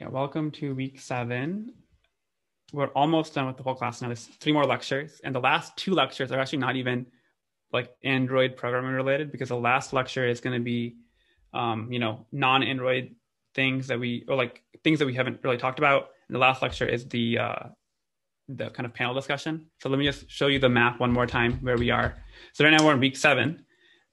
Yeah, welcome to week 7. We're almost done with the whole class now. There's 3 more lectures, and the last 2 lectures are actually not even like Android programming related, because the last lecture is going to be, you know, non-Android things that we, or like things that we haven't really talked about. And the last lecture is the kind of panel discussion. So let me just show you the map one more time where we are. So right now we're in week 7.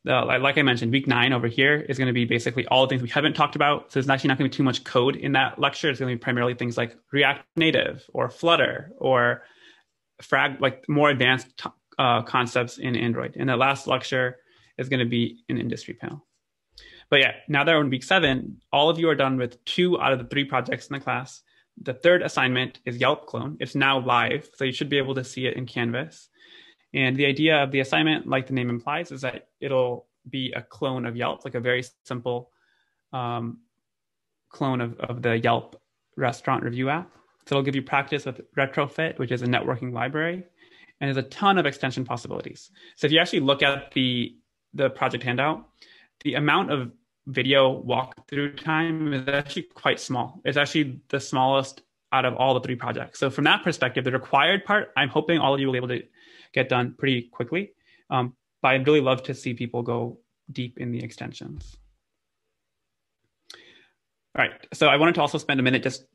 Like I mentioned, week 9 over here is going to be basically all the things we haven't talked about. So there's actually not going to be too much code in that lecture. It's going to be primarily things like React Native or Flutter or Frag, like more advanced concepts in Android. And the last lecture is going to be an industry panel. But yeah, now that we're in week 7, all of you are done with 2 out of the 3 projects in the class. The 3rd assignment is Yelp clone. It's now live, so you should be able to see it in Canvas. And the idea of the assignment, like the name implies, is that it'll be a clone of Yelp, like a very simple clone of the Yelp restaurant review app. So it'll give you practice with Retrofit, which is a networking library. And there's a ton of extension possibilities. So if you actually look at the project handout, the amount of video walkthrough time is actually quite small. It's actually the smallest out of all the 3 projects. So from that perspective, the required part, I'm hoping all of you will be able to get done pretty quickly. But I'd really love to see people go deep in the extensions. All right, so I wanted to also spend a minute just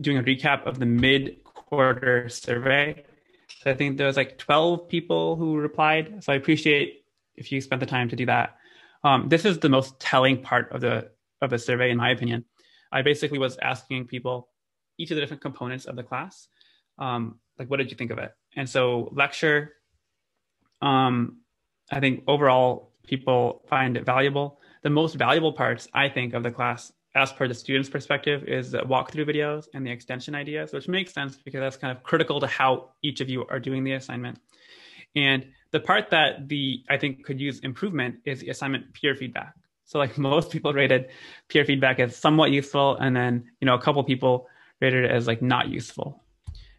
doing a recap of the mid-quarter survey. So I think there was like 12 people who replied. So I appreciate if you spent the time to do that. This is the most telling part of the survey, in my opinion. I basically was asking people each of the different components of the class. Like, what did you think of it? And so lecture, I think overall people find it valuable. The most valuable parts, I think, of the class, as per the student's perspective, is the walkthrough videos and the extension ideas, which makes sense because that's kind of critical to how each of you are doing the assignment. And the part that I think could use improvement is the assignment peer feedback. So like most people rated peer feedback as somewhat useful, and then, you know, a couple people rated it as like not useful.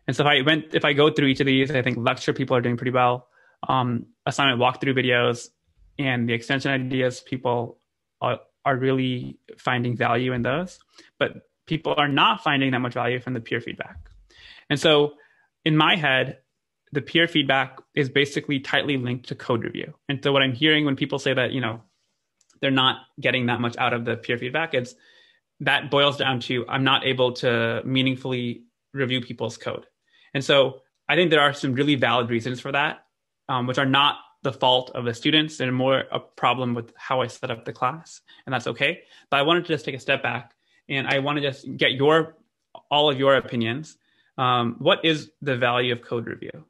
And so if I go through each of these, I think lecture people are doing pretty well. Assignment walkthrough videos and the extension ideas, people are really finding value in those, but people are not finding that much value from the peer feedback. And so in my head, the peer feedback is basically tightly linked to code review. And so what I'm hearing when people say that, you know, they're not getting that much out of the peer feedback, it's that boils down to, I'm not able to meaningfully review people's code. And so I think there are some really valid reasons for that, which are not the fault of the students. They're more a problem with how I set up the class, and that's okay. But I wanted to just take a step back, and I want to just get all of your opinions. What is the value of code review?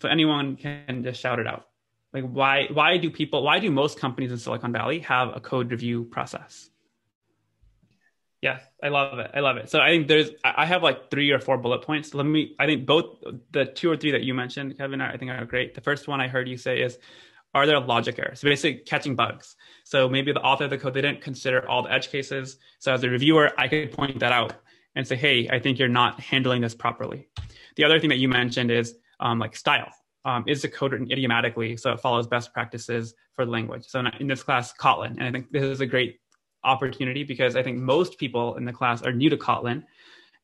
So anyone can just shout it out. Like, why do most companies in Silicon Valley have a code review process? Yes, I love it. I love it. So I think I have like 3 or 4 bullet points. I think both the 2 or 3 that you mentioned, Kevin, I think are great. The first one I heard you say is, are there logic errors? So basically catching bugs. So maybe the author of the code, they didn't consider all the edge cases. So as a reviewer, I could point that out and say, hey, I think you're not handling this properly. The other thing that you mentioned is like style. Is the code written idiomatically so it follows best practices for language? So in this class, Kotlin, and I think this is a great opportunity because I think most people in the class are new to Kotlin.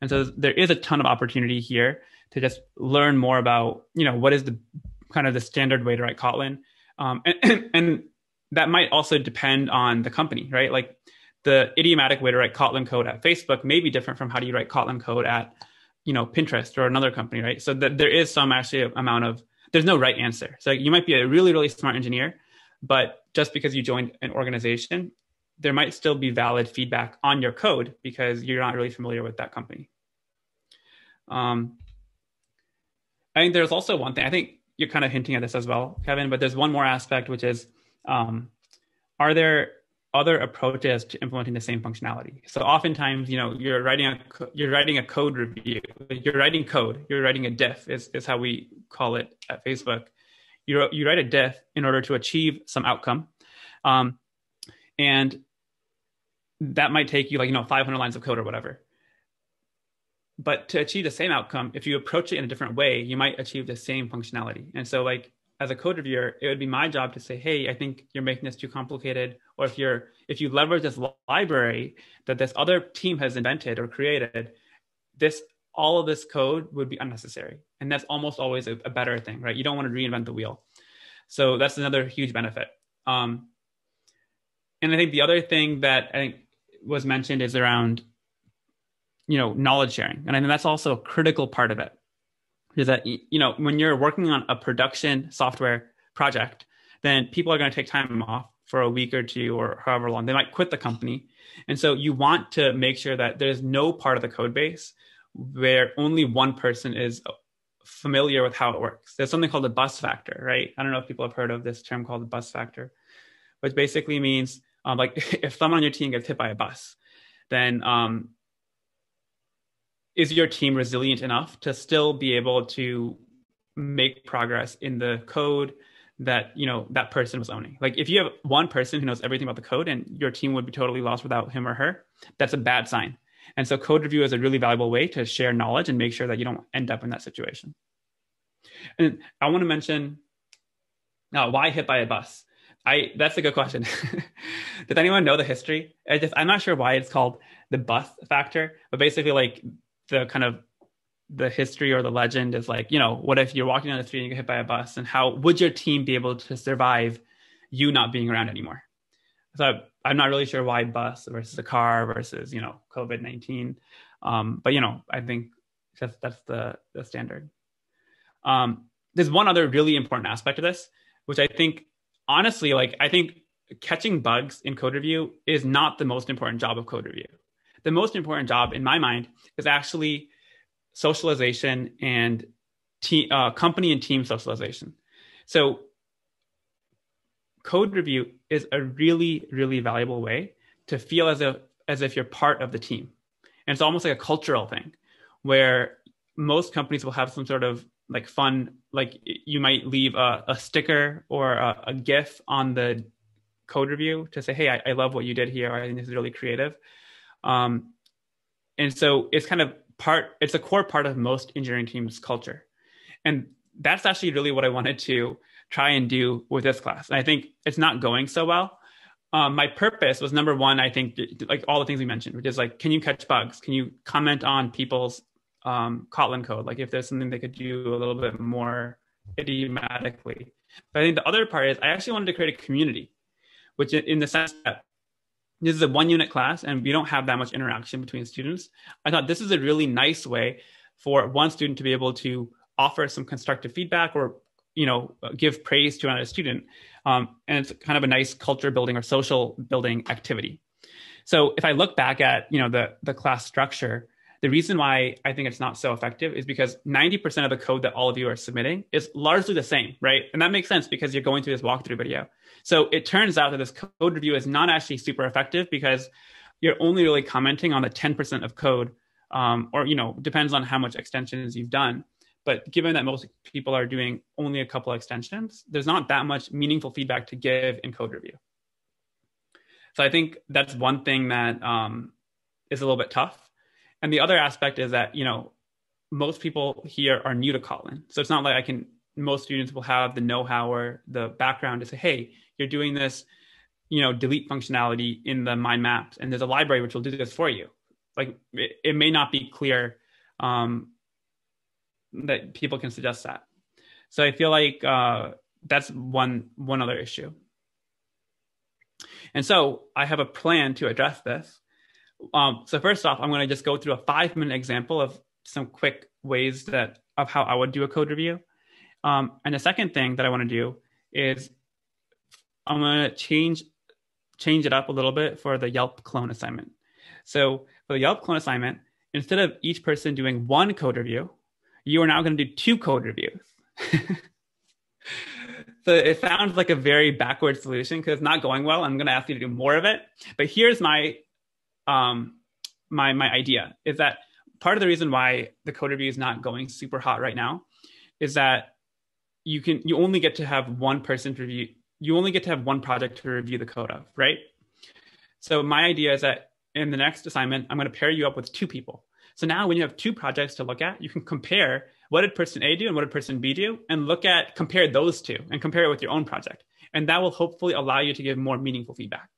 And so there is a ton of opportunity here to just learn more about, you know, what is the kind of the standard way to write Kotlin. And that might also depend on the company, right? Like the idiomatic way to write Kotlin code at Facebook may be different from how do you write Kotlin code at, you know, Pinterest or another company, right? So that there is some actually amount of, there's no right answer. So you might be a really, really smart engineer, but just because you joined an organization, there might still be valid feedback on your code because you're not really familiar with that company. I think there's also one thing, I think you're kind of hinting at this as well, Kevin, but there's one more aspect, which is, are there other approaches to implementing the same functionality? So oftentimes, you know, you're writing a code review, you're writing code, you're writing a diff is how we call it at Facebook. You write a diff in order to achieve some outcome. And that might take you like, you know, 500 lines of code or whatever. But to achieve the same outcome, if you approach it in a different way, you might achieve the same functionality. And so like, as a code reviewer, it would be my job to say, hey, I think you're making this too complicated. Or if you leverage this library that this other team has invented or created, all of this code would be unnecessary. And that's almost always a better thing, right? You don't want to reinvent the wheel. So that's another huge benefit. And I think the other thing that I think was mentioned is around, knowledge sharing. And I think that's also a critical part of it, is that, when you're working on a production software project, then people are going to take time off for a week or two or however long. They might quit the company. And so you want to make sure that there's no part of the code base where only one person is familiar with how it works. There's something called the bus factor, right? I don't know if people have heard of this term called the bus factor, which basically means like if someone on your team gets hit by a bus, then is your team resilient enough to still be able to make progress in the code that, that person was owning? Like if you have one person who knows everything about the code and your team would be totally lost without him or her, that's a bad sign. And so code review is a really valuable way to share knowledge and make sure that you don't end up in that situation. And I want to mention why hit by a bus. That's a good question. Does anyone know the history? I'm not sure why it's called the bus factor, but basically like the history or the legend is like, what if you're walking down the street and you get hit by a bus, and how would your team be able to survive you not being around anymore? So I'm not really sure why bus versus a car versus, COVID-19. But, I think that's the standard. There's one other really important aspect of this, which I think, honestly, I think catching bugs in code review is not the most important job of code review. The most important job in my mind is actually socialization and company and team socialization. So code review is a really, really valuable way to feel as if you're part of the team. And it's almost like a cultural thing where most companies will have some sort of fun, you might leave a sticker or a GIF on the code review to say, hey, I love what you did here. I think this is really creative. And so it's it's a core part of most engineering teams' culture. And that's actually really what I wanted to try and do with this class. And I think it's not going so well. My purpose was, number one, I think all the things we mentioned, which is can you catch bugs? Can you comment on people's Kotlin code? If there's something they could do a little bit more idiomatically. But I think the other part is I actually wanted to create a community, which in the sense that this is a one-unit class and we don't have that much interaction between students. I thought this is a really nice way for one student to be able to offer some constructive feedback or give praise to another student. And it's kind of a nice culture building or social building activity. So if I look back at, the class structure, the reason why I think it's not so effective is because 90% of the code that all of you are submitting is largely the same, right? And that makes sense because you're going through this walkthrough video. So it turns out that this code review is not actually super effective because you're only really commenting on the 10% of code, or, depends on how much extensions you've done. But given that most people are doing only a couple of extensions, there's not that much meaningful feedback to give in code review. So I think that's one thing that is a little bit tough. And the other aspect is that, most people here are new to Kotlin. So it's not like most students will have the know-how or the background to say, hey, you're doing this, delete functionality in the mind maps, and there's a library which will do this for you. It may not be clear that people can suggest that. So I feel like that's one other issue. And so I have a plan to address this. So first off, I'm going to just go through a 5-minute example of some quick ways of how I would do a code review. And the second thing that I want to do is I'm going to change it up a little bit for the Yelp clone assignment. So for the Yelp clone assignment, instead of each person doing one code review, you are now going to do 2 code reviews. So it sounds like a very backward solution because it's not going well. I'm going to ask you to do more of it. But here's my idea is that part of the reason why the code review is not going super hot right now is that you only get to have one person to review. You only get to have one project to review the code of, right? So my idea is that in the next assignment, I'm going to pair you up with 2 people. So now when you have 2 projects to look at, you can compare what did person A do and what did person B do, and look at, compare those two and compare it with your own project. And that will hopefully allow you to give more meaningful feedback.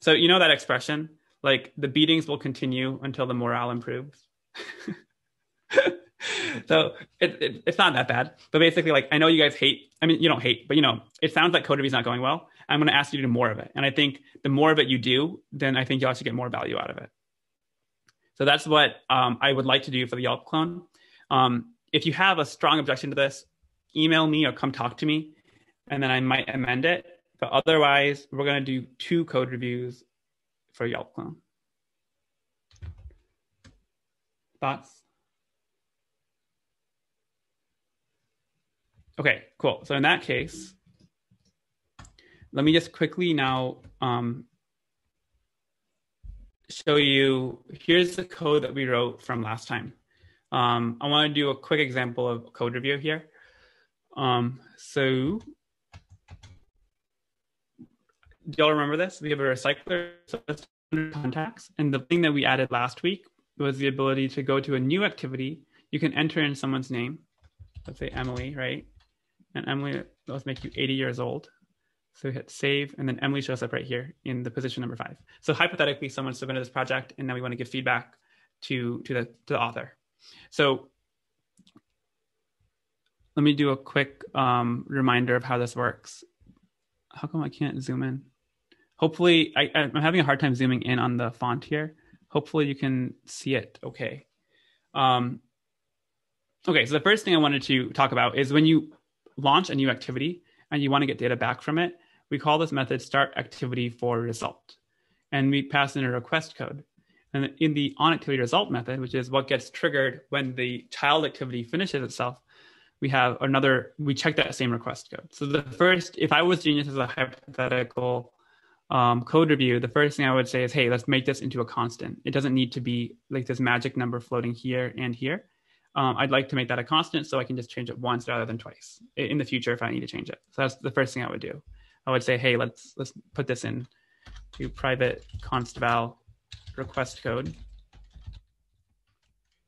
So you know that expression, like the beatings will continue until the morale improves. So it's not that bad, but basically, like, I know you guys hate, I mean, you don't hate, but you know, it sounds like CodeDB is not going well. I'm going to ask you to do more of it. And I think the more of it you do, then I think you'll actually get more value out of it. So that's what I would like to do for the Yelp clone. If you have a strong objection to this, email me or come talk to me, and then I might amend it. But otherwise, we're going to do 2 code reviews for Yelp clone. Thoughts? Okay, cool. So in that case, let me just quickly now show you, here's the code that we wrote from last time. I want to do a quick example of code review here. So do y'all remember this? We have a recycler, so that's under contacts. And the thing that we added last week was the ability to go to a new activity. You can enter in someone's name. Let's say Emily, right? And Emily, let's make you 80 years old. So we hit save, and then Emily shows up right here in the position number 5. So hypothetically, someone submitted this project, and now we want to give feedback to the author. So let me do a quick reminder of how this works. How come I can't zoom in? Hopefully, I'm having a hard time zooming in on the font here. Hopefully you can see it okay. Okay, so the first thing I wanted to talk about is when you launch a new activity and you want to get data back from it, we call this method start activity for result. And we pass in a request code. And in the on activity result method, which is what gets triggered when the child activity finishes itself, we have another, we check that same request code. So the first, if I was doing this as a hypothetical code review, the first thing I would say is, hey, let's make this into a constant. It doesn't need to be like this magic number floating here and here. I'd like to make that a constant so I can just change it once rather than twice in the future if I need to change it. So that's the first thing I would do. I would say, hey, let's put this in to private const val request code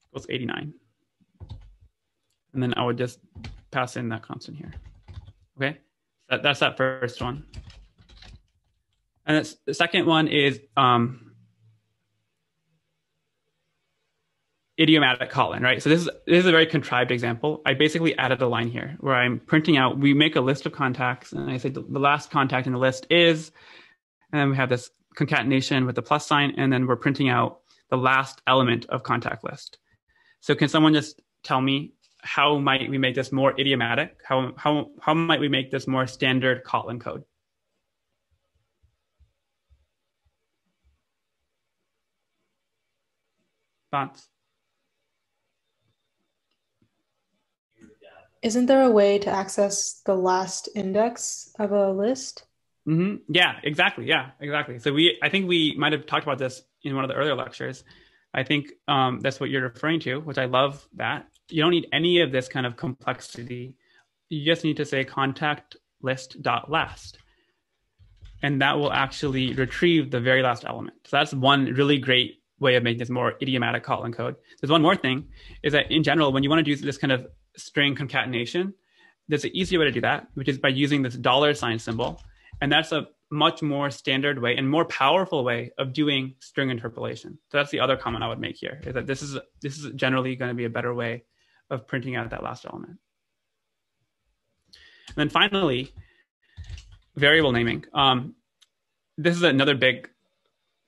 equals 89. And then I would just pass in that constant here. Okay, that's that first one. And that's, the second one is idiomatic Kotlin, right? So this is a very contrived example. I basically added a line here where I'm printing out, we make a list of contacts, and I say the last contact in the list is, and then we have this concatenation with the plus sign, and then we're printing out the last element of contact list. So can someone just tell me how might we make this more idiomatic? How might we make this more standard Kotlin code? Thoughts? Isn't there a way to access the last index of a list? Mm-hmm. Yeah, exactly. Yeah, exactly. So I think we might have talked about this in one of the earlier lectures. I think that's what you're referring to, which I love that. You don't need any of this kind of complexity. You just need to say contact list.last. And that will actually retrieve the very last element. So that's one really great way of making this more idiomatic Kotlin code. There's one more thing, is that in general, when you want to do this kind of string concatenation, there's an easier way to do that, which is by using this $ symbol. And that's a much more standard way and more powerful way of doing string interpolation. So that's the other comment I would make here, is that this is generally going to be a better way of printing out that last element. And then finally, variable naming. This is another big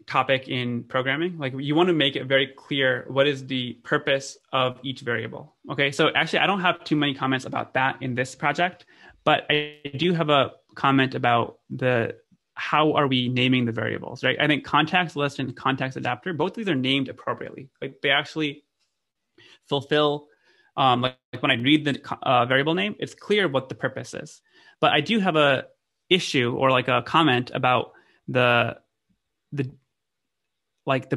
topic in programming. Like, you want to make it very clear what is the purpose of each variable. Okay, so actually I don't have too many comments about that in this project, but I do have a comment about how are we naming the variables, right? I think contacts list and contacts adapter, both of these are named appropriately. Like, they actually fulfill, like when I read the variable name, it's clear what the purpose is. But I do have a issue or like a comment about the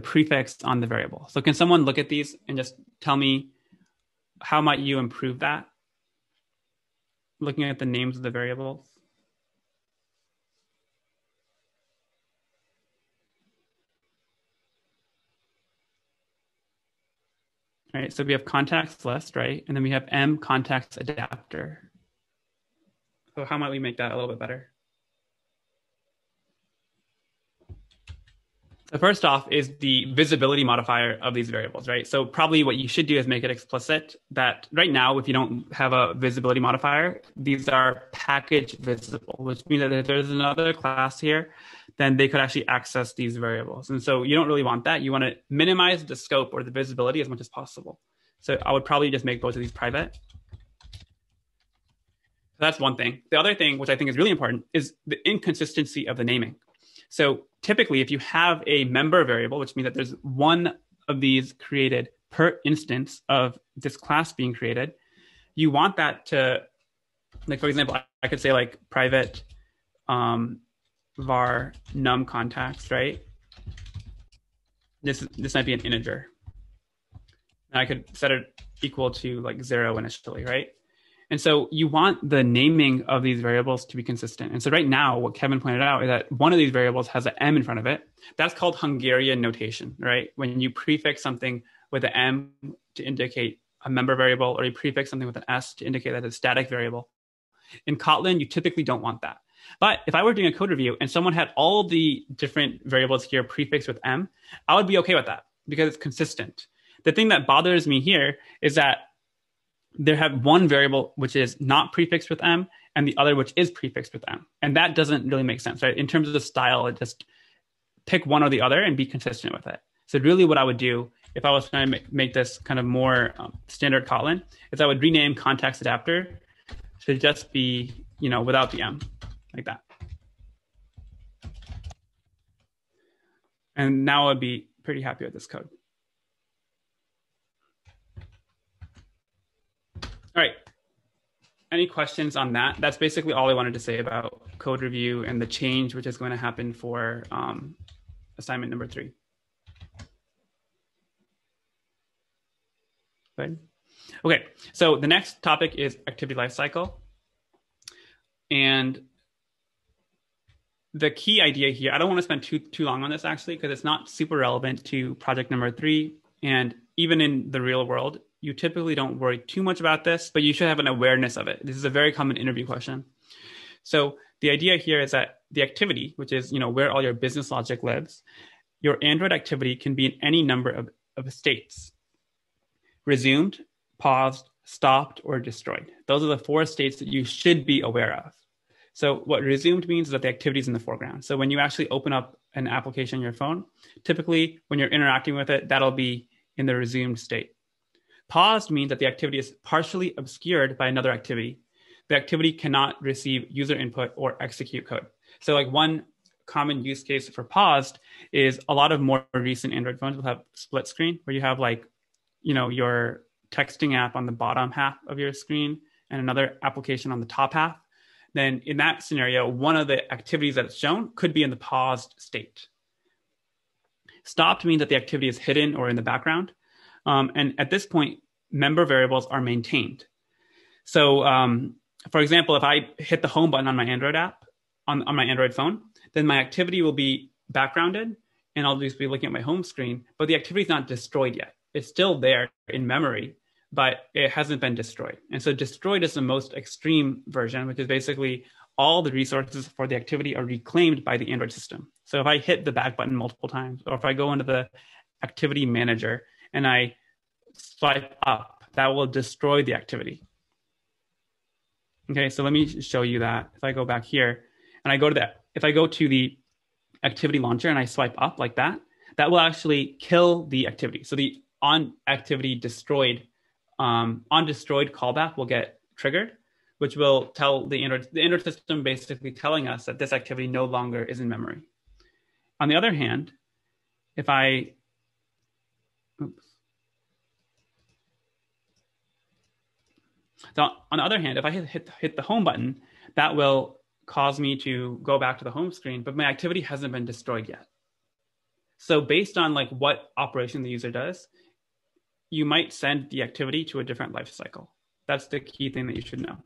prefix on the variable. So can someone look at these and just tell me how might you improve that? Looking at the names of the variables. right? So we have contacts list, right? And then we have M contacts adapter. So how might we make that a little bit better? So first off is the visibility modifier of these variables, right? So probably what you should do is make it explicit that right now, if you don't have a visibility modifier, these are package visible, which means that if there's another class here, then they could actually access these variables. And so you don't really want that. You want to minimize the scope or the visibility as much as possible. So I would probably just make both of these private. So that's one thing. The other thing, which I think is really important, is the inconsistency of the naming. So typically, if you have a member variable, which means that there's one of these created per instance of this class being created, you want that to, like, for example, I could say like private var num contacts, right? This might be an integer. And I could set it equal to like 0 initially, right? And so you want the naming of these variables to be consistent. And so right now, what Kevin pointed out is that one of these variables has an M in front of it. That's called Hungarian notation, right? When you prefix something with an M to indicate a member variable, or you prefix something with an S to indicate that it's a static variable. In Kotlin, you typically don't want that. But if I were doing a code review and someone had all the different variables here prefixed with M, I would be okay with that because it's consistent. The thing that bothers me here is that they have one variable which is not prefixed with M and the other which is prefixed with M. And that doesn't really make sense, right? In terms of the style, it just pick one or the other and be consistent with it. So really what I would do if I was trying to make this kind of more standard Kotlin is I would rename contacts adapter to just be, you know, without the M, like that. And now I'd be pretty happy with this code. All right, any questions on that? That's basically all I wanted to say about code review and the change which is going to happen for assignment number 3. Good. Okay, so the next topic is activity lifecycle. And the key idea here, I don't want to spend too long on this actually, because it's not super relevant to project number 3. And even in the real world, you typically don't worry too much about this, but you should have an awareness of it. This is a very common interview question. So the idea here is that the activity, which is, you know, where all your business logic lives, your Android activity can be in any number of states. Resumed, paused, stopped, or destroyed. Those are the 4 states that you should be aware of. So what resumed means is that the activity is in the foreground. So when you actually open up an application on your phone, typically when you're interacting with it, that'll be in the resumed state. Paused means that the activity is partially obscured by another activity. The activity cannot receive user input or execute code. So like one common use case for paused is a lot of more recent Android phones will have split screen where you have like, you know, your texting app on the bottom half of your screen and another application on the top half. Then in that scenario, one of the activities that's shown could be in the paused state. Stopped means that the activity is hidden or in the background. And at this point, member variables are maintained. So for example, if I hit the home button on my Android app, on my Android phone, then my activity will be backgrounded and I'll just be looking at my home screen, but the activity is not destroyed yet. It's still there in memory, but it hasn't been destroyed. And so destroyed is the most extreme version, which is basically all the resources for the activity are reclaimed by the Android system. So if I hit the back button multiple times, or if I go into the activity manager and I swipe up, that will destroy the activity. Okay, so let me show you that. If I go back here and I go to that, if I go to the activity launcher and I swipe up like that, that will actually kill the activity. So the on activity destroyed, on destroyed callback will get triggered, which will tell the Android system basically telling us that this activity no longer is in memory. On the other hand, if I So on the other hand, if I hit the home button, that will cause me to go back to the home screen, but my activity hasn't been destroyed yet. So based on like what operation the user does, you might send the activity to a different life cycle. That's the key thing that you should know.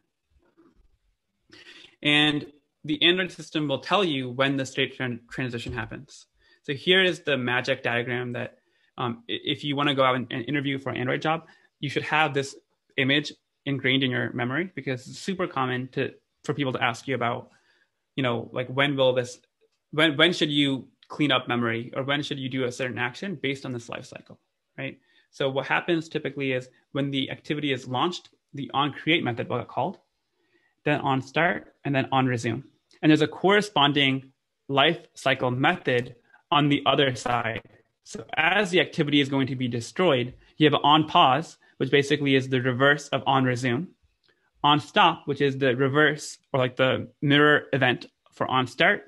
And the Android system will tell you when the state transition happens. So here is the magic diagram that If you want to go out and interview for an Android job, you should have this image ingrained in your memory, because it's super common for people to ask you about, you know, like when should you clean up memory, or when should you do a certain action based on this life cycle, right? So what happens typically is when the activity is launched, the onCreate method will get called, then onStart, and then onResume. And there's a corresponding life cycle method on the other side. So as the activity is going to be destroyed, you have onPause, which basically is the reverse of onResume, onStop, which is the reverse or like the mirror event for onStart,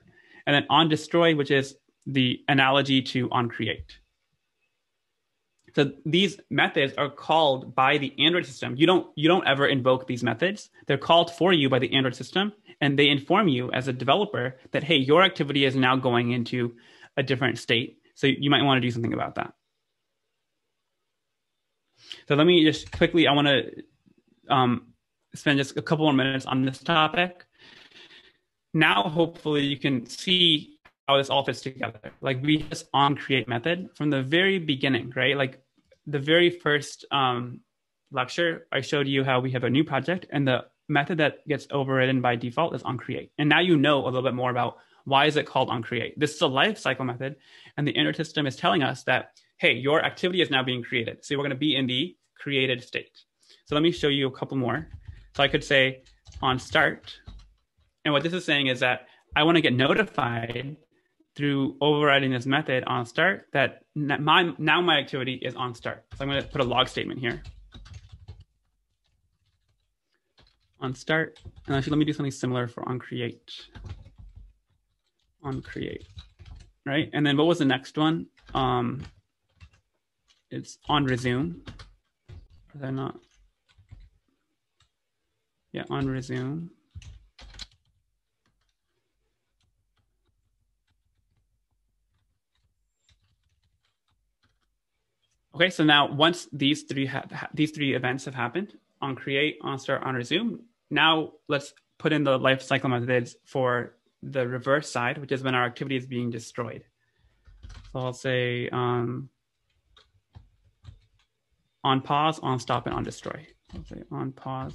and then onDestroy, which is the analogy to onCreate. So these methods are called by the Android system. You don't ever invoke these methods. They're called for you by the Android system, and they inform you as a developer that, hey, your activity is now going into a different state. So you might want to do something about that. So let me just quickly, I want to spend just a couple more minutes on this topic. Now, hopefully you can see how this all fits together. Like we just onCreate method from the very beginning, right? Like the very first lecture, I showed you how we have a new project and the method that gets overridden by default is onCreate. And now you know a little bit more about why is it called onCreate. This is a lifecycle method, and the Android system is telling us that, hey, your activity is now being created. So we're going to be in the created state. So let me show you a couple more. So I could say onStart. And what this is saying is that I want to get notified through overriding this method onStart that now my activity is onStart. So I'm going to put a log statement here. onStart. And actually, let me do something similar for onCreate. onCreate, right? And then what was the next one? It's onResume. Are they not? Yeah, onResume. Okay, so now once these three events have happened, onCreate, onStart, onResume, now let's put in the life cycle methods for the reverse side, which is when our activity is being destroyed. So I'll say onPause, onStop, and onDestroy. I'll say onPause.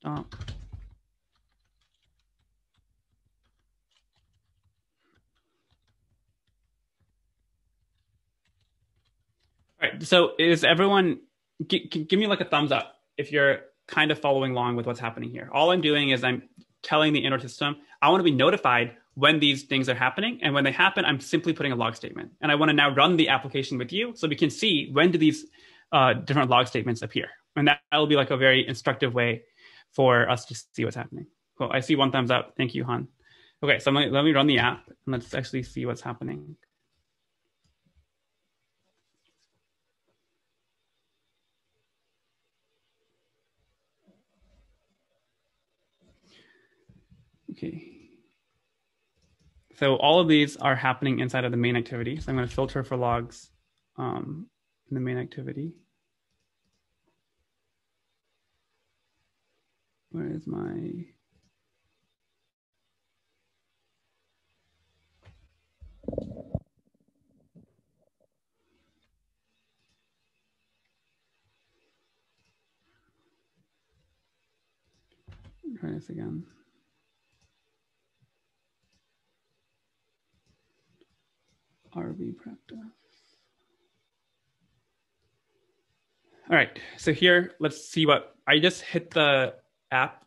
Stop. All right, so is everyone, give me like a thumbs up if you're kind of following along with what's happening here. All I'm doing is I'm telling the Android system, I want to be notified when these things are happening. And when they happen, I'm simply putting a log statement. And I want to now run the application with you so we can see when do these different log statements appear. And that will be like a very instructive way for us to see what's happening. Cool, I see one thumbs up. Thank you, Han. Okay, so let me run the app and let's actually see what's happening. Okay. So all of these are happening inside of the main activity. So I'm going to filter for logs in the main activity. Where is my? Try this again. RV practice. All right, so here, let's see what, I just hit the app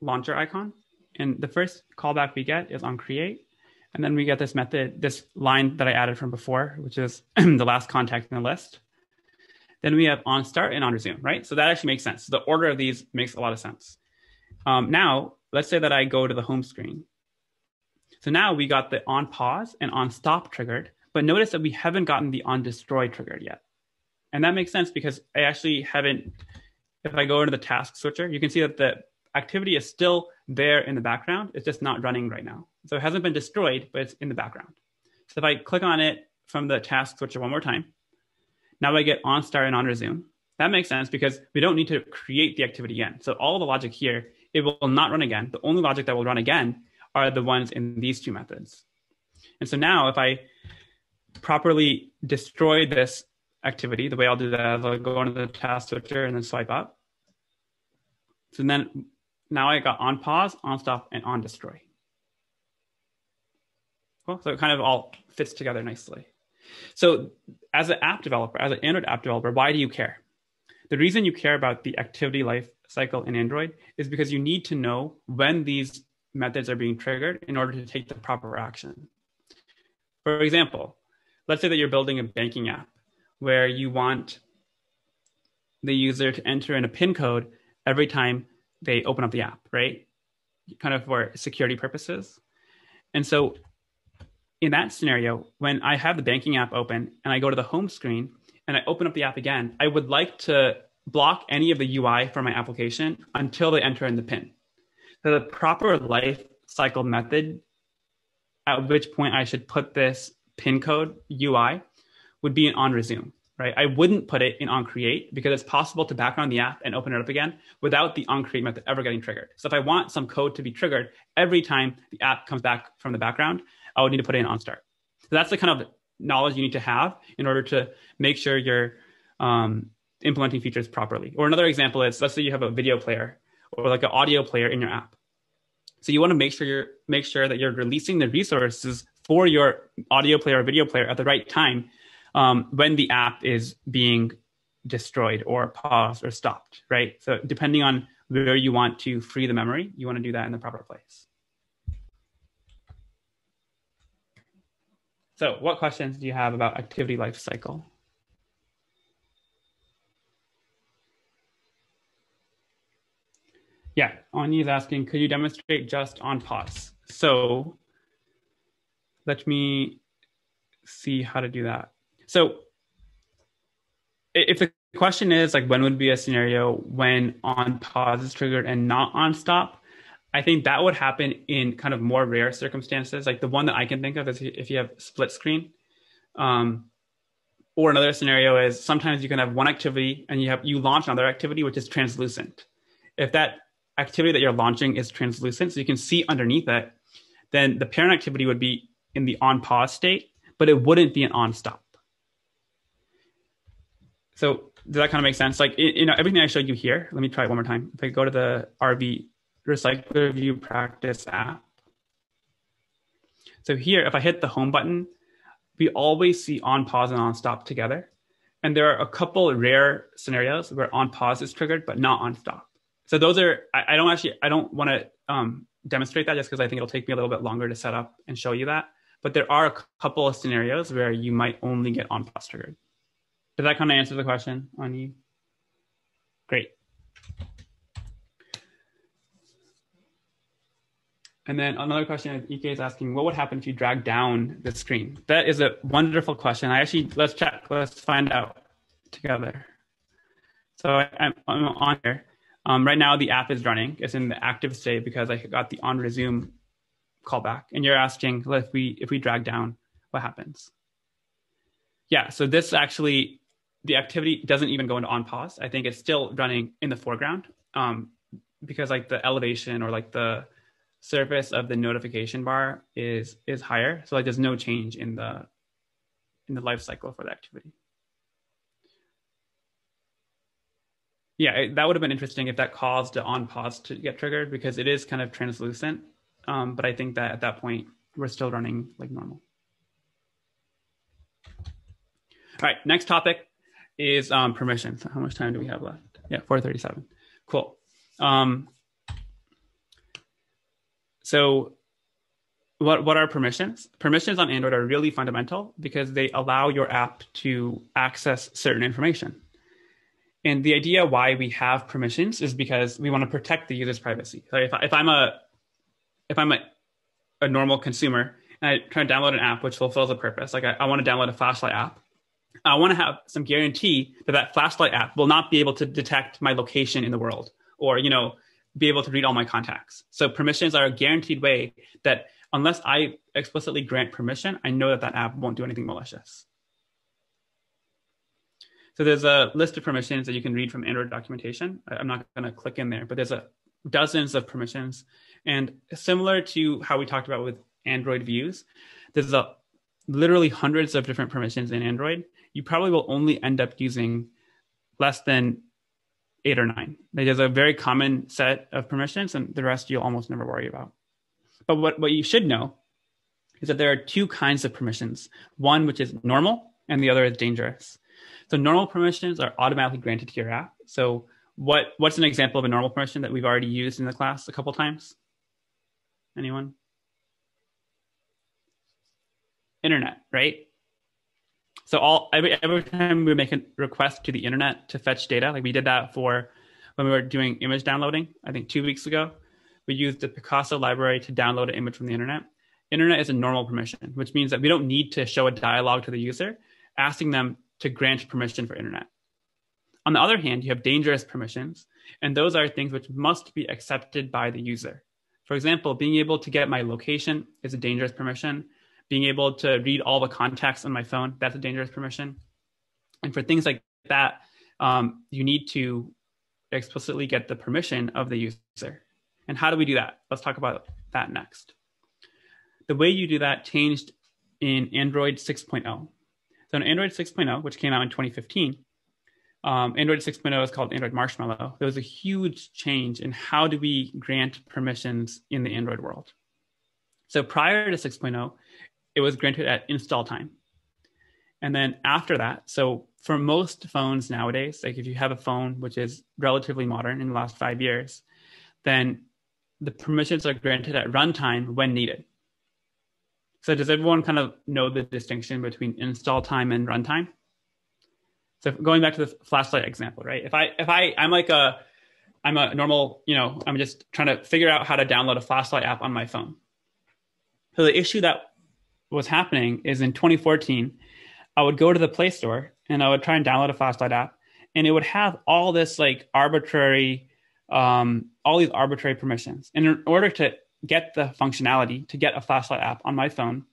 launcher icon. And the first callback we get is onCreate. And then we get this method, this line that I added from before, which is the last contact in the list. Then we have onStart and onResume, right? So that actually makes sense. The order of these makes a lot of sense. Now, let's say that I go to the home screen. So now we got the onPause and onStop triggered, but notice that we haven't gotten the onDestroy triggered yet. And that makes sense because I actually haven't, if I go into the task switcher, you can see that the activity is still there in the background. It's just not running right now. So it hasn't been destroyed, but it's in the background. So if I click on it from the task switcher one more time, now I get onStart and onResume. That makes sense because we don't need to create the activity again. So all the logic here, it will not run again. The only logic that will run again are the ones in these two methods. And so now if I properly destroy this activity, the way I'll do that is I'll go into the task switcher and then swipe up. So then now I got on pause, on stop, and on destroy. Cool. So it kind of all fits together nicely. So as an app developer, as an Android app developer, why do you care? The reason you care about the activity life cycle in Android is because you need to know when these methods are being triggered in order to take the proper action. For example, let's say that you're building a banking app where you want the user to enter in a PIN code every time they open up the app, right? Kind of for security purposes. And so in that scenario, when I have the banking app open and I go to the home screen and I open up the app again, I would like to block any of the UI for my application until they enter in the PIN. So the proper life cycle method, at which point I should put this PIN code UI, would be an on resume, right? I wouldn't put it in on create because it's possible to back on the app and open it up again without the on create method ever getting triggered. So if I want some code to be triggered every time the app comes back from the background, I would need to put in on start. So that's the kind of knowledge you need to have in order to make sure you're implementing features properly. Or another example is, let's say you have a video player or like an audio player in your app. So you want to make sure that you're releasing the resources for your audio player or video player at the right time when the app is being destroyed or paused or stopped, right? So depending on where you want to free the memory, you want to do that in the proper place. So what questions do you have about activity life cycle? Yeah, Anya is asking, could you demonstrate just on pause? So let me see how to do that. So if the question is like, when would be a scenario when on pause is triggered and not on stop? I think that would happen in kind of more rare circumstances. Like the one that I can think of is if you have split screen. Or another scenario is sometimes you can have one activity and you launch another activity, which is translucent. If that activity that you're launching is translucent, so you can see underneath it, then the parent activity would be in the on pause state, but it wouldn't be an on stop. So does that kind of make sense? Like, you know, everything I showed you here, let me try it one more time. If I go to the RV, Recycler View Practice app. So here, if I hit the home button, we always see on pause and on stop together. And there are a couple of rare scenarios where on pause is triggered, but not on stop. So those are, I don't want to demonstrate that just because I think it'll take me a little bit longer to set up and show you that. But there are a couple of scenarios where you might only get on pause triggered. Does that kind of answer the question, Ani? Great. And then another question EK is asking, what would happen if you drag down the screen? That is a wonderful question. Let's find out together. So I'm on here. Right now the app is running. It's in the active state because I got the on resume callback. And you're asking if we drag down, what happens? Yeah, so this actually, the activity doesn't even go into on pause. I think it's still running in the foreground because like the elevation or like the surface of the notification bar is higher. So like there's no change in the life cycle for the activity. Yeah, that would have been interesting if that caused the on pause to get triggered because it is kind of translucent. But I think that at that point, we're still running like normal. All right, next topic is permissions. So how much time do we have left? Yeah, 4:37, cool. So what are permissions? Permissions on Android are really fundamental because they allow your app to access certain information. And the idea why we have permissions is because we want to protect the user's privacy. So if I'm a normal consumer and I try to download an app which fulfills a purpose, like I want to download a flashlight app, I want to have some guarantee that that flashlight app will not be able to detect my location in the world or, you know, be able to read all my contacts. So permissions are a guaranteed way that unless I explicitly grant permission, I know that that app won't do anything malicious. So there's a list of permissions that you can read from Android documentation. I'm not going to click in there, but there's dozens of permissions. And similar to how we talked about with Android views, there's literally hundreds of different permissions in Android. You probably will only end up using less than 8 or 9. There's a very common set of permissions, and the rest you'll almost never worry about. But what you should know is that there are two kinds of permissions, one which is normal and the other is dangerous. So normal permissions are automatically granted to your app. So what's an example of a normal permission that we've already used in the class a couple times? Anyone? Internet, right? So every time we make a request to the internet to fetch data, like we did that for when we were doing image downloading, I think 2 weeks ago, we used the Picasso library to download an image from the internet. Internet is a normal permission, which means that we don't need to show a dialogue to the user asking them to grant permission for internet. On the other hand, you have dangerous permissions, and those are things which must be accepted by the user. For example, being able to get my location is a dangerous permission. Being able to read all the contacts on my phone, that's a dangerous permission. And for things like that, you need to explicitly get the permission of the user. And how do we do that? Let's talk about that next. The way you do that changed in Android 6.0. So in Android 6.0, which came out in 2015, Android 6.0 is called Android Marshmallow. There was a huge change in how do we grant permissions in the Android world. So prior to 6.0, it was granted at install time. And then after that, so for most phones nowadays, like if you have a phone which is relatively modern in the last 5 years, then the permissions are granted at runtime when needed. So does everyone kind of know the distinction between install time and runtime? So going back to the flashlight example, right? If I'm a normal, you know, I'm just trying to figure out how to download a flashlight app on my phone. So the issue that was happening is in 2014, I would go to the Play Store and I would try and download a flashlight app, and it would have all this like arbitrary, all these arbitrary permissions. And in order to get the functionality to get a flashlight app on my phone,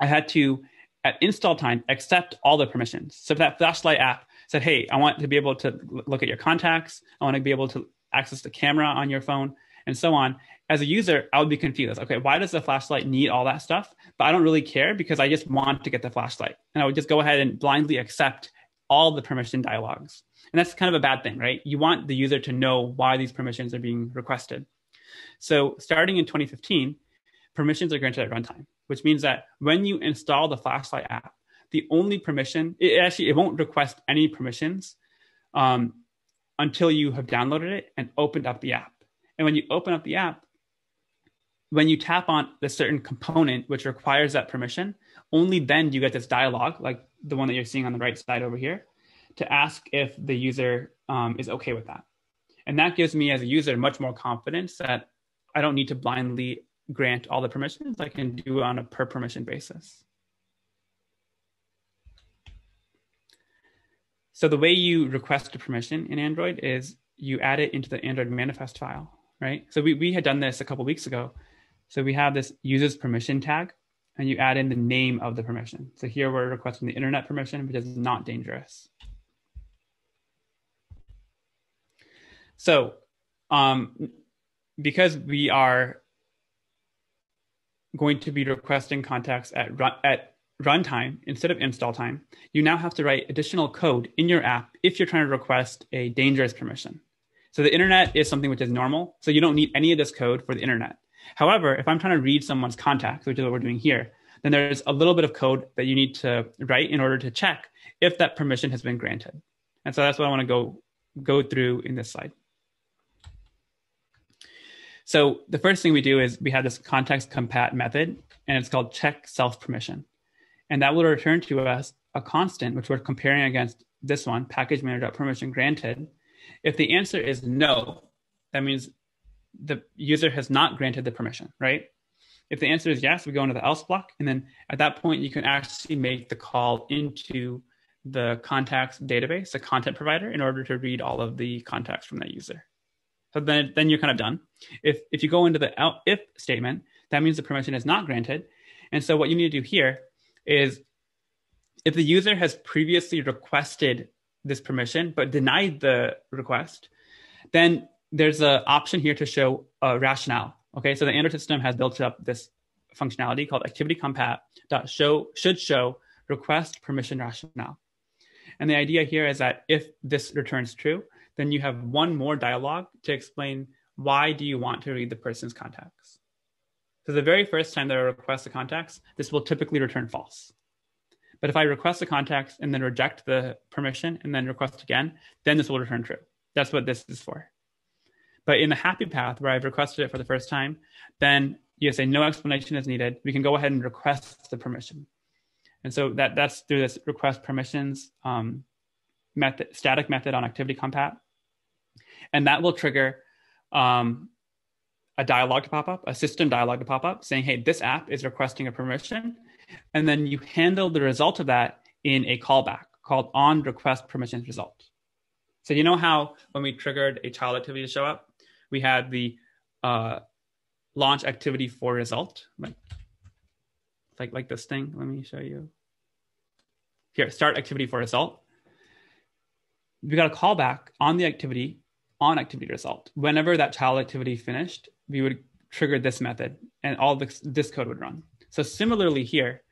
I had to, at install time, accept all the permissions. So if that flashlight app said, hey, I want to be able to look at your contacts, I want to be able to access the camera on your phone, and so on. As a user, I would be confused. Okay, why does the flashlight need all that stuff? But I don't really care because I just want to get the flashlight. And I would just go ahead and blindly accept all the permission dialogs. And that's kind of a bad thing, right? You want the user to know why these permissions are being requested. So starting in 2015, permissions are granted at runtime, which means that when you install the flashlight app, the only permission, it won't request any permissions until you have downloaded it and opened up the app. And when you open up the app, when you tap on the certain component which requires that permission, only then do you get this dialogue, like the one that you're seeing on the right side over here, to ask if the user is okay with that. And that gives me as a user much more confidence that I don't need to blindly grant all the permissions. I can do it on a per permission basis. So the way you request a permission in Android is you add it into the Android manifest file, right? So we had done this a couple weeks ago. So we have this uses permission tag, and you add in the name of the permission. So here we're requesting the internet permission, which is not dangerous. So because we are going to be requesting contacts at runtime instead of install time, you now have to write additional code in your app if you're trying to request a dangerous permission. So the internet is something which is normal, so you don't need any of this code for the internet. However, if I'm trying to read someone's contacts, which is what we're doing here, then there's a little bit of code that you need to write in order to check if that permission has been granted. And so that's what I want to go through in this slide. So the first thing we do is we have this context-compat method, and it's called check self-permission. And that will return to us a constant, which we're comparing against this one, package manager.permission granted. If the answer is no, that means the user has not granted the permission, right? If the answer is yes, we go into the else block. And then at that point, you can actually make the call into the contacts database, the content provider, in order to read all of the contacts from that user. So then you're kind of done. If you go into the if statement, that means the permission is not granted. And so what you need to do here is If the user has previously requested this permission but denied the request, then there's an option here to show a rationale. Okay, so the Android system has built up this functionality called ActivityCompat.show request permission rationale. And the idea here is that if this returns true, then you have one more dialogue to explain why do you want to read the person's contacts. So the very first time that I request the contacts, this will typically return false. But if I request the contacts and then reject the permission and then request again, then this will return true. That's what this is for. But in the happy path where I've requested it for the first time, then you say no explanation is needed. We can go ahead and request the permission. And so that's through this request permissions static method on ActivityCompat. And that will trigger a dialog to pop up, a system dialog to pop up saying, hey, this app is requesting a permission. And then you handle the result of that in a callback called on request permissions result. So you know how when we triggered a child activity to show up, we had the launch activity for result, like this thing. Let me show you. Here, start activity for result. We got a callback on the activity, on activity result. Whenever that child activity finished, we would trigger this method and all this code would run. So similarly here,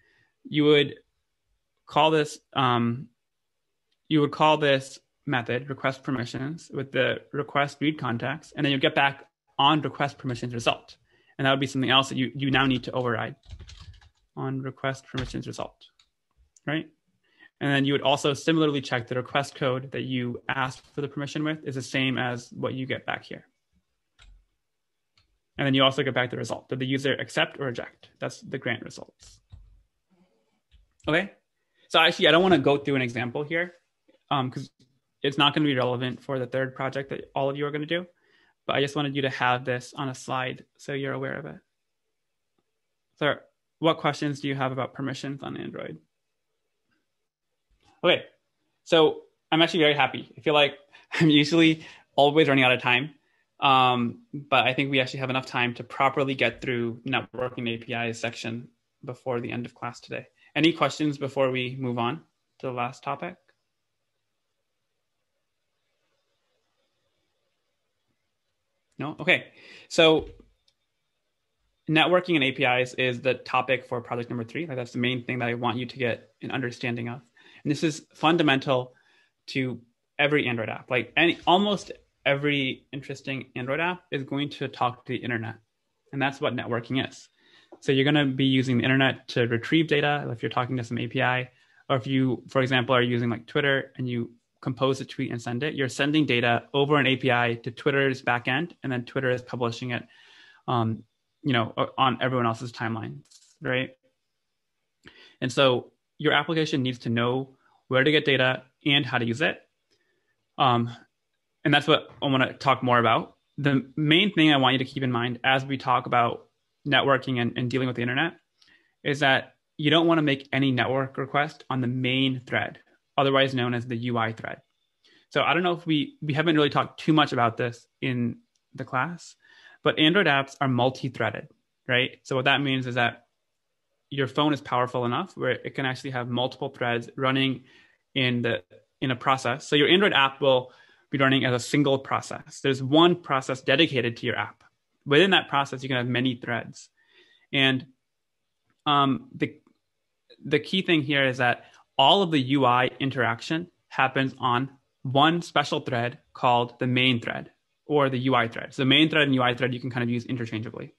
you would call this method request permissions with the request read contacts, and then you get back on request permissions result. And that would be something else that you now need to override on request permissions result, right? And then you would also similarly check the request code that you asked for the permission with is the same as what you get back here. And then you also get back the result. Did the user accept or reject? That's the grant results. Okay. So actually, I don't want to go through an example here because it's not going to be relevant for the third project that all of you are going to do. But I just wanted you to have this on a slide so you're aware of it. So what questions do you have about permissions on Android? Okay. So I'm actually very happy. I feel like I'm usually always running out of time. But I think we actually have enough time to properly get through networking APIs section before the end of class today. Any questions before we move on to the last topic? No? Okay. So networking and APIs is the topic for project number 3. Like that's the main thing that I want you to get an understanding of. And this is fundamental to every Android app. Like almost every interesting Android app is going to talk to the internet. And that's what networking is. So you're going to be using the internet to retrieve data if you're talking to some API, or if you, for example, are using like Twitter and you compose a tweet and send it, you're sending data over an API to Twitter's backend, and then Twitter is publishing it, you know, on everyone else's timeline, right? And so your application needs to know where to get data and how to use it. And that's what I want to talk more about. The main thing I want you to keep in mind as we talk about networking and dealing with the internet is that you don't want to make any network request on the main thread, otherwise known as the UI thread. So I don't know if we haven't really talked too much about this in the class, but Android apps are multi-threaded, right? So what that means is that your phone is powerful enough where it can actually have multiple threads running in a process. So your Android app will be running as a single process. There's one process dedicated to your app. Within that process, you can have many threads. And the key thing here is that all of the UI interaction happens on one special thread called the main thread or the UI thread. So the main thread and UI thread, you can kind of use interchangeably.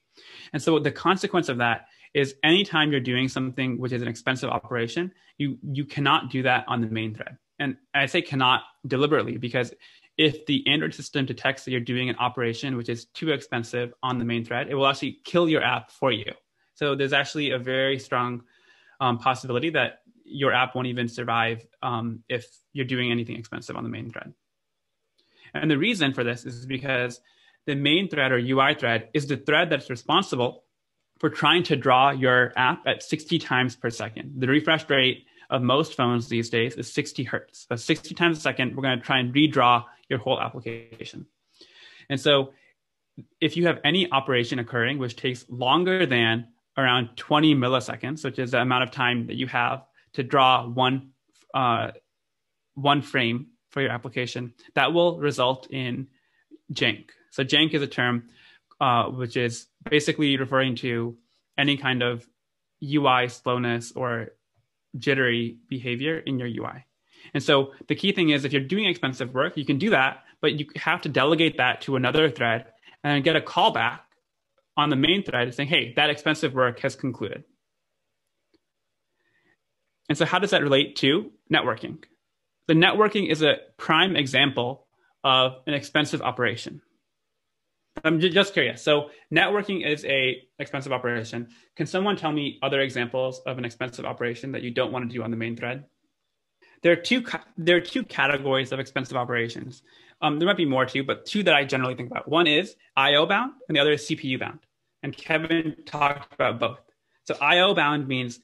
And so the consequence of that is anytime you're doing something which is an expensive operation, you cannot do that on the main thread. And I say cannot deliberately because if the Android system detects that you're doing an operation which is too expensive on the main thread, it will actually kill your app for you. So there's actually a very strong possibility that your app won't even survive if you're doing anything expensive on the main thread. And the reason for this is because the main thread or UI thread is the thread that's responsible for trying to draw your app at 60 times per second. The refresh rate of most phones these days is 60 hertz. So 60 times a second, we're going to try and redraw your whole application. And so if you have any operation occurring which takes longer than around 20 milliseconds, which is the amount of time that you have to draw one frame for your application. That will result in jank. So jank is a term which is basically referring to any kind of UI slowness or jittery behavior in your UI. And so the key thing is, if you're doing expensive work, you can do that, but you have to delegate that to another thread and get a callback on the main thread saying, hey, that expensive work has concluded. And so how does that relate to networking? The networking is a prime example of an expensive operation. I'm just curious. So networking is a expensive operation. Can someone tell me other examples of an expensive operation that you don't want to do on the main thread? There are two categories of expensive operations. There might be more too, but two that I generally think about. One is IO bound and the other is CPU bound. And Kevin talked about both. So IO bound means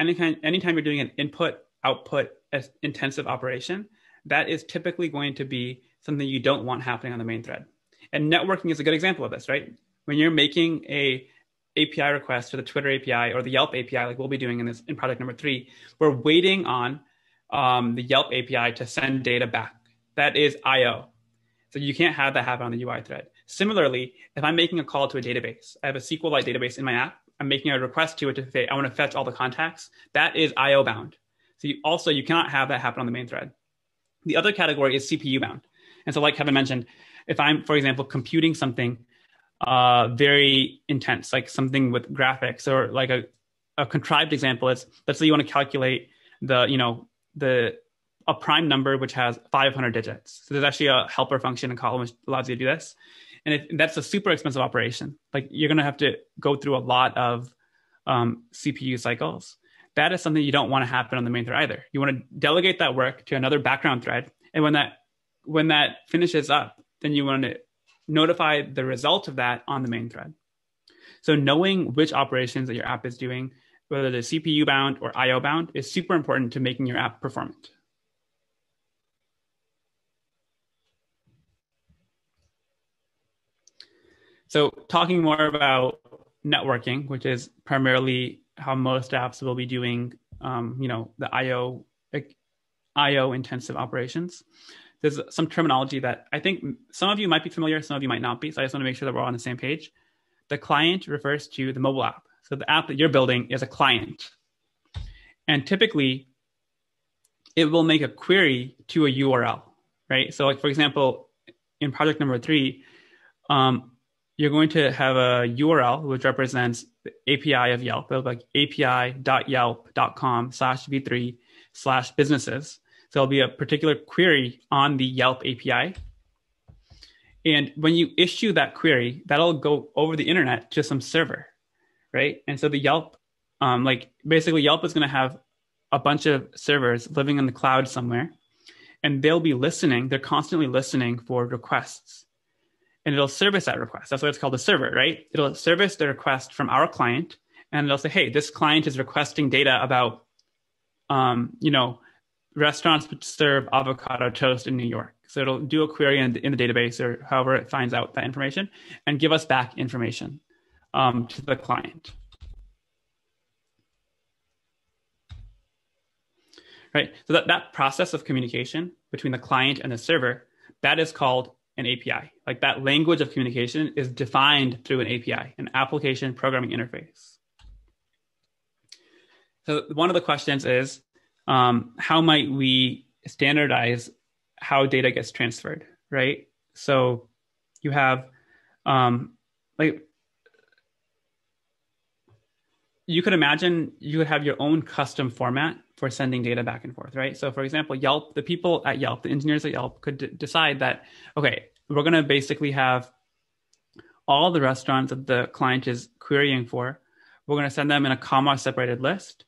anytime you're doing an input output intensive operation, that is typically going to be something you don't want happening on the main thread. And networking is a good example of this, right? When you're making a API request to the Twitter API or the Yelp API, like we'll be doing in project number 3, we're waiting on the Yelp API to send data back. That is IO. So you can't have that happen on the UI thread. Similarly, if I'm making a call to a database, I have a SQLite database in my app, I'm making a request to it to say, I want to fetch all the contacts. That is IO bound. So you cannot have that happen on the main thread. The other category is CPU bound. And so like Kevin mentioned, if I'm, for example, computing something very intense, like something with graphics, or like a contrived example is, let's say you want to calculate a prime number which has 500 digits. So there's actually a helper function in Kotlin which allows you to do this. And that's a super expensive operation. Like you're going to have to go through a lot of CPU cycles. That is something you don't want to happen on the main thread either. You want to delegate that work to another background thread. And when that finishes up, then you want to notify the result of that on the main thread. So knowing which operations that your app is doing, whether they're CPU bound or IO bound, is super important to making your app performant. So talking more about networking, which is primarily how most apps will be doing, the IO intensive operations. There's some terminology that I think some of you might be familiar, some of you might not be. So I just want to make sure that we're all on the same page. The client refers to the mobile app. So the app that you're building is a client. And typically, it will make a query to a URL, right? So like, for example, in project number 3, you're going to have a URL which represents the API of Yelp. It'll be like api.yelp.com/v3/businesses. So there'll be a particular query on the Yelp API. And when you issue that query, that'll go over the internet to some server, right? And so the Yelp, basically Yelp is going to have a bunch of servers living in the cloud somewhere, and they'll be listening. They're constantly listening for requests. And it'll service that request. That's why it's called a server, right? It'll service the request from our client, and it'll say, hey, this client is requesting data about, restaurants which serve avocado toast in New York. So it'll do a query in the database, or however it finds out that information, and give us back information to the client. Right, so that process of communication between the client and the server, that is called an API. Like that language of communication is defined through an API, an application programming interface. So one of the questions is, how might we standardize how data gets transferred, right? So you have, you could imagine you would have your own custom format for sending data back and forth, right? So for example, Yelp, the people at Yelp, the engineers at Yelp could decide that, okay, we're going to basically have all the restaurants that the client is querying for, we're going to send them in a comma separated list.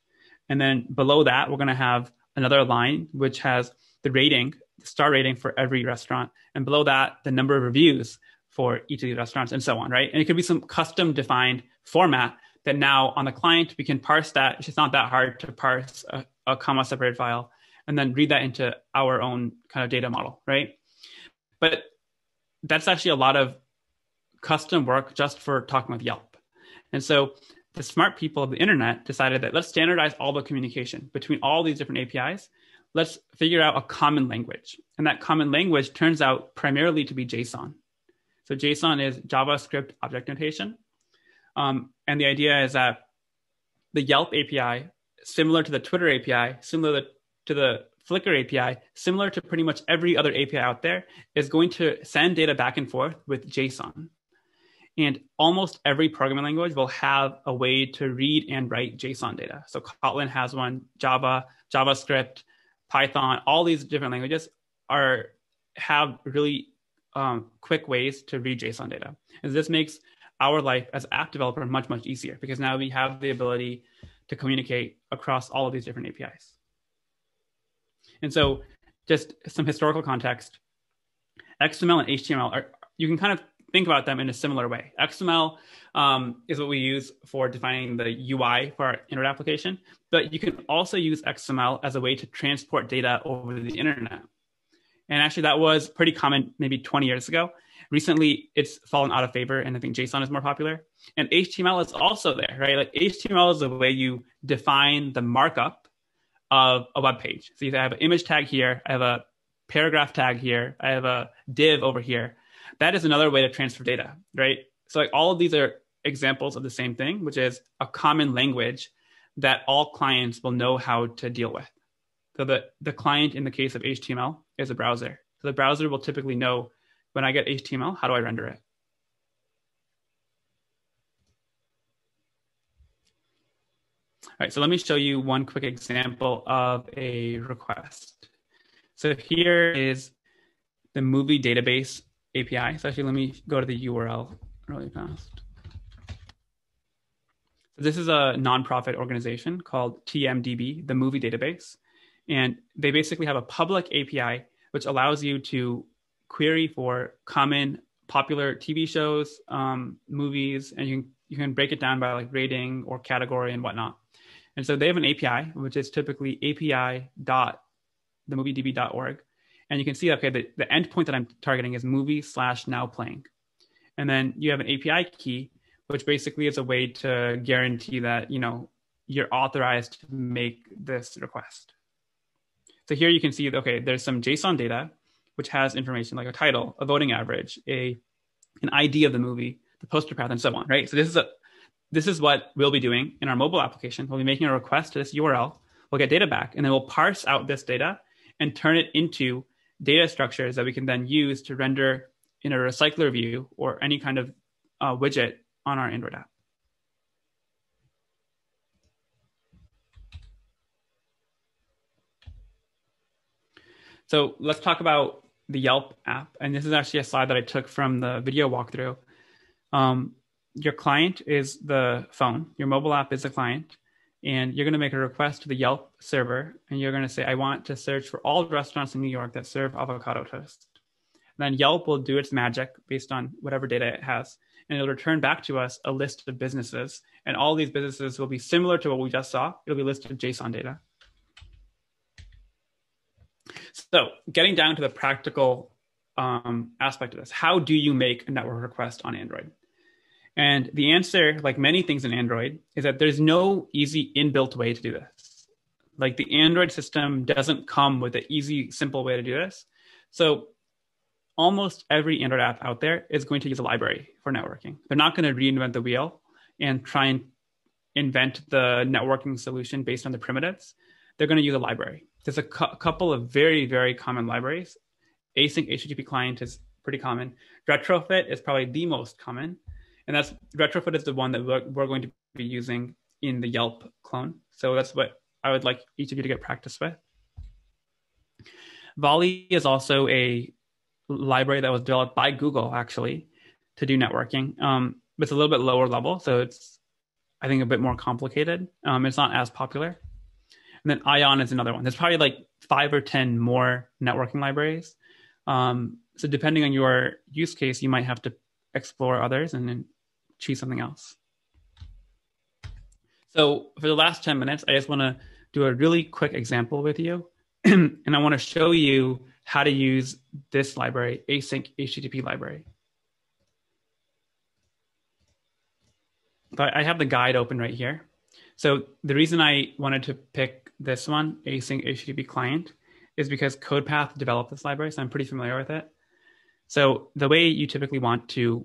And then below that, we're going to have another line, which has the rating, the star rating for every restaurant. And below that, the number of reviews for each of the restaurants and so on, right? And it could be some custom defined format that now on the client, we can parse that. It's not that hard to parse a comma separated file and then read that into our own kind of data model, right? But that's actually a lot of custom work just for talking with Yelp. And so the smart people of the internet decided that let's standardize all the communication between all these different APIs. Let's figure out a common language. And that common language turns out primarily to be JSON. So JSON is JavaScript object notation. And the idea is that the Yelp API, similar to the Twitter API, similar to the Flickr API, similar to pretty much every other API out there, is going to send data back and forth with JSON. And almost every programming language will have a way to read and write JSON data. So Kotlin has one, Java, JavaScript, Python, all these different languages have really quick ways to read JSON data. And this makes our life as app developer much, much easier because now we have the ability to communicate across all of these different APIs. And so just some historical context, XML and HTML are, you can kind of think about them in a similar way. XML is what we use for defining the UI for our internet application, but you can also use XML as a way to transport data over the internet. And actually that was pretty common maybe 20 years ago. Recently it's fallen out of favor and I think JSON is more popular. And HTML is also there, right? Like HTML is the way you define the markup of a web page. So you have an image tag here, I have a paragraph tag here, I have a div over here. That is another way to transfer data, right? So like all of these are examples of the same thing, which is a common language that all clients will know how to deal with. So the client in the case of HTML is a browser. So the browser will typically know when I get HTML, how do I render it? All right, so let me show you one quick example of a request. So here is the movie database API. So actually, let me go to the URL really fast. So this is a nonprofit organization called TMDB, the movie database. And they basically have a public API, which allows you to query for common popular TV shows, movies, and you can break it down by like rating or category and whatnot. And so they have an API, which is typically api.themoviedb.org. And you can see, okay, the endpoint that I'm targeting is movie/now playing. And then you have an API key, which basically is a way to guarantee that, you know, you're authorized to make this request. So here you can see, okay, there's some JSON data, which has information like a title, a voting average, an ID of the movie, the poster path, and so on, right? So this is what we'll be doing in our mobile application. We'll be making a request to this URL. We'll get data back, and then we'll parse out this data and turn it into data structures that we can then use to render in a recycler view or any kind of widget on our Android app. So let's talk about the Yelp app. And this is actually a slide that I took from the video walkthrough. Your client is the phone, your mobile app is the client, and you're gonna make a request to the Yelp server, and you're gonna say, I want to search for all restaurants in New York that serve avocado toast. And then Yelp will do its magic based on whatever data it has, and it'll return back to us a list of businesses, and all these businesses will be similar to what we just saw. It'll be listed JSON data. So getting down to the practical aspect of this, how do you make a network request on Android? And the answer, like many things in Android, is that there's no easy inbuilt way to do this. Like the Android system doesn't come with an easy, simple way to do this. So almost every Android app out there is going to use a library for networking. They're not going to reinvent the wheel and try and invent the networking solution based on the primitives. They're going to use a library. There's a couple of very, very common libraries. AsyncHttpClient is pretty common. Retrofit is probably the most common. And that's Retrofit is the one that we're going to be using in the Yelp clone. So that's what I would like each of you to get practice with. Volley is also a library that was developed by Google actually to do networking. It's a little bit lower level. So it's, I think, a bit more complicated. It's not as popular. And then Ion is another one. There's probably like 5 or 10 more networking libraries. So depending on your use case, you might have to explore others and then choose something else. So for the last 10 minutes, I just want to do a really quick example with you. And I want to show you how to use this library, Async HTTP library. But I have the guide open right here. So the reason I wanted to pick this one, AsyncHttpClient, is because CodePath developed this library, so I'm pretty familiar with it. So the way you typically want to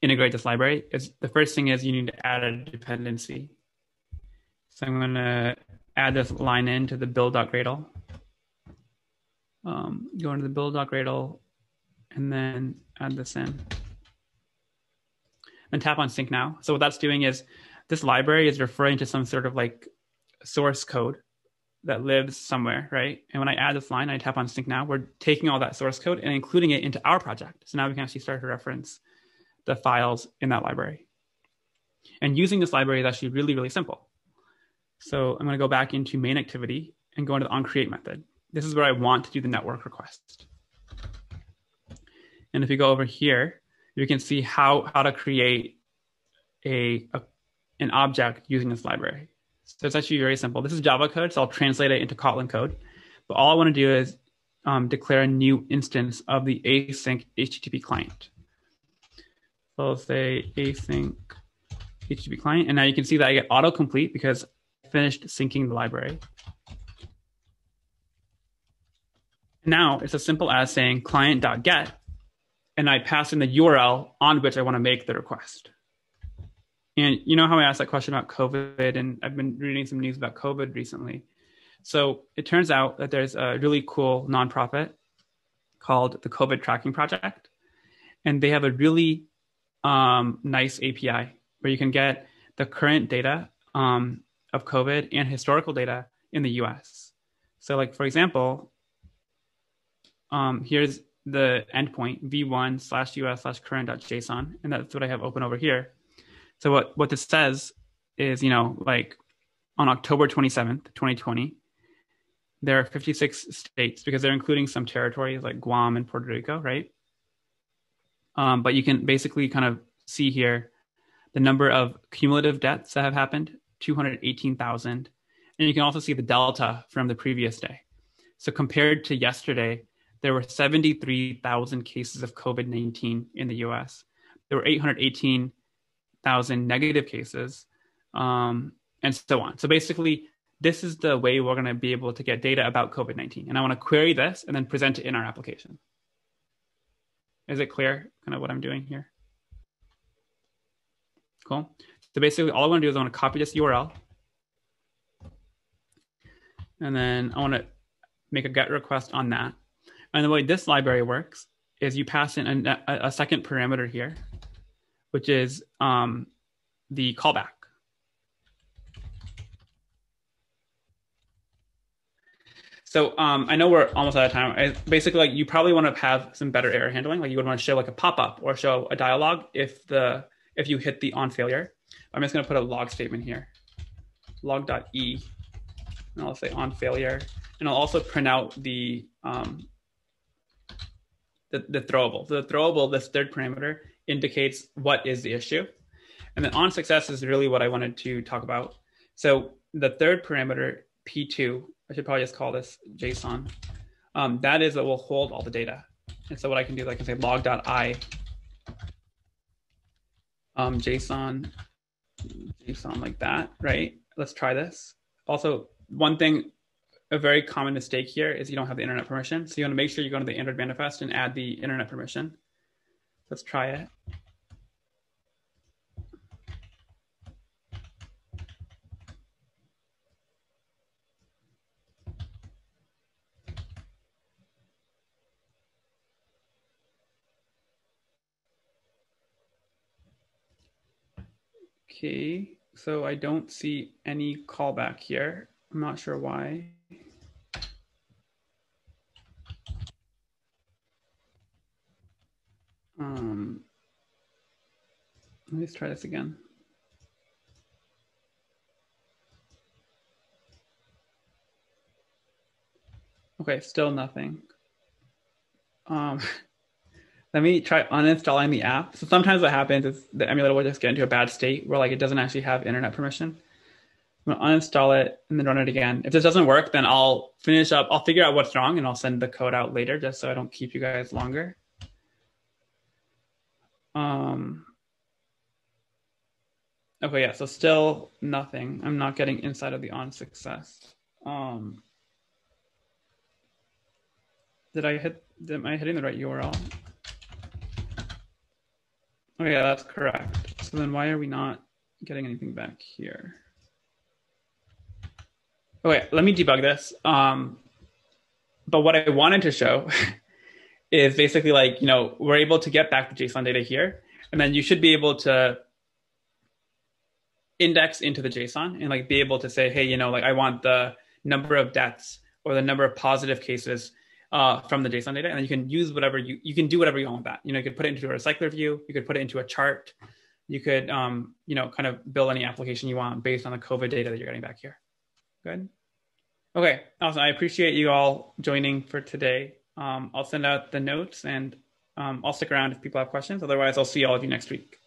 integrate this library is the first thing is you need to add a dependency. So I'm going to add this line into the build.gradle. Go into the build.gradle and then add this in. And tap on sync now. So what that's doing is this library is referring to some sort of like source code that lives somewhere, right? And when I add this line, I tap on sync now, we're taking all that source code and including it into our project. So now we can actually start to reference the files in that library. And using this library is actually really, really simple. So I'm going to go back into main activity and go into the onCreate method. This is where I want to do the network request. And if you go over here, you can see how to create an object using this library. So it's actually very simple. This is Java code, so I'll translate it into Kotlin code. But all I want to do is declare a new instance of the async HTTP client. So I'll say async HTTP client. And now you can see that I get autocomplete because I finished syncing the library. Now it's as simple as saying client.get, and I pass in the URL on which I want to make the request. And you know how I asked that question about COVID, and I've been reading some news about COVID recently. So it turns out that there's a really cool nonprofit called the COVID Tracking Project. And they have a really nice API where you can get the current data of COVID and historical data in the US. So like, for example, here's the endpoint v1/us/current.json. And that's what I have open over here. So what this says is, you know, like on October 27th, 2020, there are 56 states because they're including some territories like Guam and Puerto Rico, right? But you can basically kind of see here the number of cumulative deaths that have happened, 218,000. And you can also see the delta from the previous day. So compared to yesterday, there were 73,000 cases of COVID-19 in the US. There were 818,000 negative cases, and so on. So basically, this is the way we're going to be able to get data about COVID-19. And I want to query this and then present it in our application. Is it clear kind of what I'm doing here? Cool. So basically, all I want to do is I want to copy this URL. And then I want to make a GET request on that. And the way this library works is you pass in a second parameter here, which is the callback. So I know we're almost out of time. Basically, like, you probably want to have some better error handling. Like, you would want to show like a pop-up or show a dialog if you hit the on failure. I'm just going to put a log statement here, log.e, and I'll say on failure, and I'll also print out the throwable. So the throwable, this third parameter, indicates what is the issue. And then on success is really what I wanted to talk about. So the third parameter, P2, I should probably just call this JSON. That is what will hold all the data. And so what I can do is I can say log.i JSON like that, right? Let's try this. Also, one thing, a very common mistake here is you don't have the internet permission. So you want to make sure you go to the Android manifest and add the internet permission. Let's try it. Okay, so I don't see any callback here. I'm not sure why. Let's try this again. Okay, still nothing. Let me try uninstalling the app. So sometimes what happens is the emulator will just get into a bad state where like it doesn't actually have internet permission. I'm gonna uninstall it and then run it again. If this doesn't work, then I'll finish up. I'll figure out what's wrong and I'll send the code out later just so I don't keep you guys longer. Okay, yeah, so still nothing. I'm not getting inside of the on success. Am I hitting the right URL? Oh yeah, that's correct. So then why are we not getting anything back here? Okay, let me debug this. But what I wanted to show is basically like, you know, we're able to get back the JSON data here, and then you should be able to index into the JSON and like be able to say, hey, you know, like I want the number of deaths or the number of positive cases from the JSON data. And you can use whatever you can do whatever you want with that. You know, you could put it into a recycler view, you could put it into a chart, you could, you know, kind of build any application you want based on the COVID data that you're getting back here. Good. Okay, awesome. I appreciate you all joining for today. I'll send out the notes and I'll stick around if people have questions. Otherwise, I'll see all of you next week.